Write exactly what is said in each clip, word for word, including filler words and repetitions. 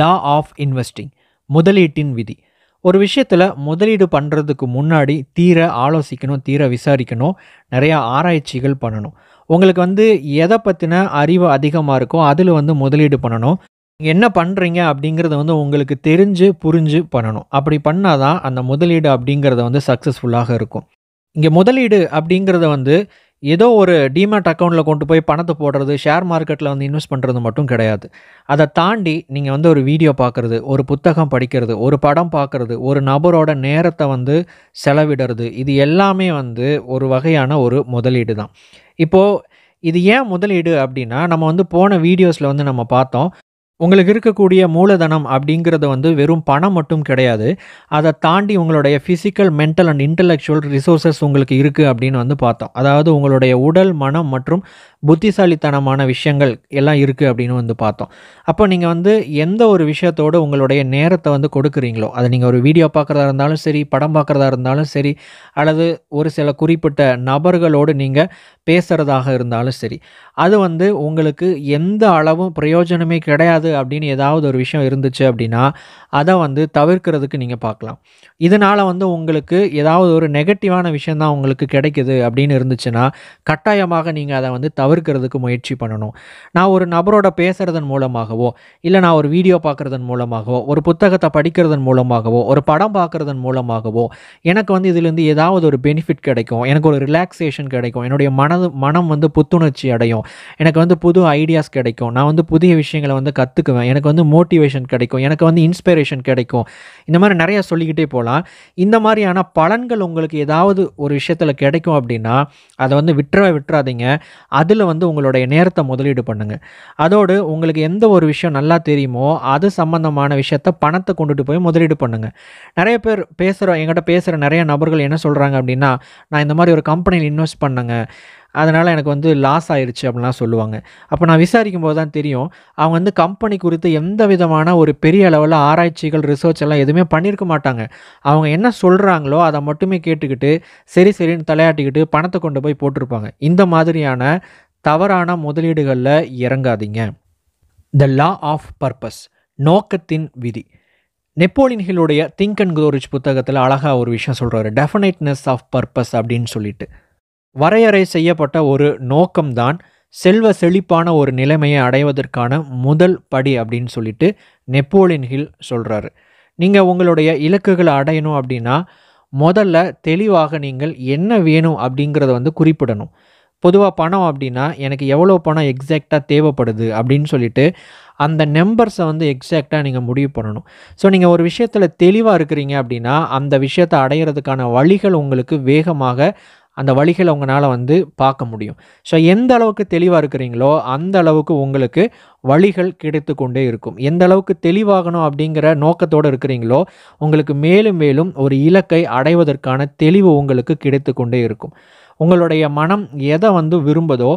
Law of investing முதலீட்டின் விதி. ஒரு விஷயத்தில் முதலீடு பண்ணுறதுக்கு முன்னாடி தீர ஆலோசிக்கணும், தீர விசாரிக்கணும், நிறையா ஆராய்ச்சிகள் பண்ணணும். உங்களுக்கு வந்து எதை பற்றின அறிவு அதிகமாக இருக்கோ அதில் வந்து முதலீடு பண்ணணும். என்ன பண்ணுறீங்க அப்படிங்கிறத வந்து உங்களுக்கு தெரிஞ்சு புரிஞ்சு பண்ணணும். அப்படி பண்ணால் தான் அந்த முதலீடு அப்படிங்கிறத வந்து சக்ஸஸ்ஃபுல்லாக இருக்கும். இங்கே முதலீடு அப்படிங்கிறத வந்து ஏதோ ஒரு டிமேட் அக்கௌண்ட்டில் கொண்டு போய் பணத்தை போடுறது, ஷேர் மார்க்கெட்டில் வந்து இன்வெஸ்ட் பண்ணுறது மட்டும் கிடையாது. அதை தாண்டி நீங்கள் வந்து ஒரு வீடியோ பார்க்குறது, ஒரு புத்தகம் படிக்கிறது, ஒரு படம் பார்க்குறது, ஒரு நபரோட நேரத்தை வந்து செலவிடுறது, இது எல்லாமே வந்து ஒரு வகையான ஒரு முதலீடு தான். இப்போது இது ஏன் முதலீடு அப்படின்னா, நம்ம வந்து போன வீடியோஸில் வந்து நம்ம பார்த்தோம், உங்களுக்கு இருக்கக்கூடிய மூலதனம் அப்படிங்கிறது வந்து வெறும் பணம் மட்டும் கிடையாது, அதை தாண்டி உங்களுடைய physical, mental and intellectual resources உங்களுக்கு இருக்குது அப்படின்னு வந்து பார்த்தோம். அதாவது உங்களுடைய உடல், மனம் மற்றும் புத்திசாலித்தனமான விஷயங்கள் எல்லாம் இருக்குது அப்படின்னு வந்து பார்த்தோம். அப்போ நீங்கள் வந்து எந்த ஒரு விஷயத்தோடு உங்களுடைய நேரத்தை வந்து கொடுக்குறீங்களோ, அதை நீங்கள் ஒரு வீடியோ பார்க்குறதா இருந்தாலும் சரி, படம் பார்க்குறதா இருந்தாலும் சரி, அல்லது ஒரு சில குறிப்பிட்ட நபர்களோடு நீங்கள் பேசுகிறதாக இருந்தாலும் சரி, அது வந்து உங்களுக்கு எந்த அளவும் பிரயோஜனமே கிடையாது அப்படின்னு ஏதாவது ஒரு விஷயம் இருந்துச்சு அப்படின்னா அதை வந்து தவிர்க்கிறதுக்கு நீங்கள் பார்க்கலாம். இதனால் வந்து உங்களுக்கு ஏதாவது ஒரு நெகட்டிவான விஷயம் தான் உங்களுக்கு கிடைக்குது அப்படின்னு இருந்துச்சுன்னா கட்டாயமாக நீங்கள் அதை வந்து தவிர்க்கிறதுக்கு முயற்சி பண்ணணும். நான் ஒரு நபரோட பேசுகிறதன் மூலமாகவோ, இல்லை நான் ஒரு வீடியோ பார்க்குறதன் மூலமாகவோ, ஒரு புத்தகத்தை படிக்கிறதன் மூலமாகவோ, ஒரு படம் பார்க்குறதன் மூலமாகவோ எனக்கு வந்து இதிலேருந்து ஏதாவது ஒரு பெனிஃபிட் கிடைக்கும், எனக்கு ஒரு ரிலாக்ஸேஷன் கிடைக்கும், என்னுடைய மனது மனம் வந்து புத்துணர்ச்சி அடையும், எனக்கு வந்து புது ஐடியாஸ் கிடைக்கும், நான் வந்து புதிய விஷயங்களை வந்து கற்று கற்றுக்குவேன், எனக்கு வந்து மோட்டிவேஷன் கிடைக்கும், எனக்கு வந்து இன்ஸ்பிரேஷன் கிடைக்கும், இந்த மாதிரி நிறையா சொல்லிக்கிட்டே போகலாம். இந்த மாதிரியான பலன்கள் உங்களுக்கு ஏதாவது ஒரு விஷயத்தில் கிடைக்கும் அப்படின்னா அதை வந்து விட்டுற விட்டுறாதீங்க. அதில் வந்து உங்களுடைய நேரத்தை முதலீடு பண்ணுங்கள். அதோடு உங்களுக்கு எந்த ஒரு விஷயம் நல்லா தெரியுமோ அது சம்பந்தமான விஷயத்த பணத்தை கொண்டுட்டு போய் முதலீடு பண்ணுங்கள். நிறைய பேர் பேசுகிற எங்கிட்ட பேசுகிற நிறைய நபர்கள் என்ன சொல்கிறாங்க அப்படின்னா, நான் இந்த மாதிரி ஒரு கம்பெனியில் இன்வெஸ்ட் பண்ணேங்க, அதனால் எனக்கு வந்து லாஸ் ஆயிடுச்சு அப்படின்லாம் சொல்லுவாங்க. அப்போ நான் விசாரிக்கும் போது தான் தெரியும், அவங்க வந்து கம்பெனி குறித்து எந்த விதமான ஒரு பெரிய அளவில் ஆராய்ச்சிகள், ரிசர்ச் எல்லாம் எதுவுமே பண்ணியிருக்க மாட்டாங்க. அவங்க என்ன சொல்கிறாங்களோ அதை மட்டுமே கேட்டுக்கிட்டு சரி சரின்னு தலையாட்டிக்கிட்டு பணத்தை கொண்டு போய் போட்டிருப்பாங்க. இந்த மாதிரியான தவறான முதலீடுகளில் இறங்காதீங்க. த லா ஆஃப் பர்பஸ், நோக்கத்தின் விதி. நெப்போலியன் ஹில்லுடைய திங்க் அண்ட் க்ரோ ரிச் புத்தகத்தில் அழகாக ஒரு விஷயம் சொல்கிறாரு, டெஃபினைட்னஸ் ஆஃப் பர்பஸ் அப்படின்னு சொல்லிட்டு. வரையறை செய்யப்பட்ட ஒரு நோக்கம்தான் செல்வ செழிப்பான ஒரு நிலைமையை அடைவதற்கான முதல் படி அப்படின்னு சொல்லிட்டு நெப்போலியன் ஹில் சொல்கிறாரு. நீங்கள் உங்களுடைய இலக்குகளை அடையணும் அப்படின்னா முதல்ல தெளிவாக நீங்கள் என்ன வேணும் அப்படிங்கிறத வந்து குறிப்பிடணும். பொதுவாக பணம் அப்படின்னா எனக்கு எவ்வளோ பணம் எக்ஸாக்டாக தேவைப்படுது அப்படின்னு சொல்லிட்டு அந்த நம்பர்ஸை வந்து எக்ஸாக்டாக நீங்கள் முடிவு பண்ணணும். ஸோ நீங்கள் ஒரு விஷயத்தில் தெளிவாக இருக்கிறீங்க அப்படின்னா அந்த விஷயத்தை அடையிறதுக்கான வழிகள் உங்களுக்கு வேகமாக அந்த வழிகளை உங்களால் வந்து பார்க்க முடியும். ஸோ எந்த அளவுக்கு தெளிவாக இருக்கிறீங்களோ அந்த அளவுக்கு உங்களுக்கு வழிகள் கிடைத்து கொண்டே இருக்கும். எந்த அளவுக்கு தெளிவாகணும் அப்படிங்கிற நோக்கத்தோடு இருக்கிறீங்களோ உங்களுக்கு மேலும் மேலும் ஒரு இலக்கை அடைவதற்கான தெளிவு உங்களுக்கு கிடைத்து கொண்டே இருக்கும். உங்களுடைய மனம் எதை வந்து விரும்புதோ,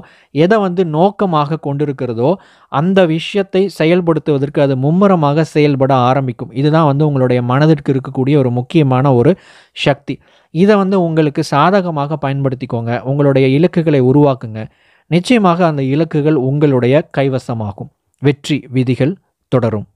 எதை வந்து நோக்கமாக கொண்டிருக்கிறதோ அந்த விஷயத்தை செயல்படுத்துவதற்கு அது மும்முரமாக செயல்பட ஆரம்பிக்கும். இதுதான் வந்து உங்களுடைய மனதிற்கு இருக்கக்கூடிய ஒரு முக்கியமான ஒரு சக்தி. இதை வந்து உங்களுக்கு சாதகமாக பயன்படுத்திக்கோங்க. உங்களுடைய இலக்குகளை உருவாக்குங்க. நிச்சயமாக அந்த இலக்குகள் உங்களுடைய கைவசமாகும். வெற்றி விதிகள் தொடரும்.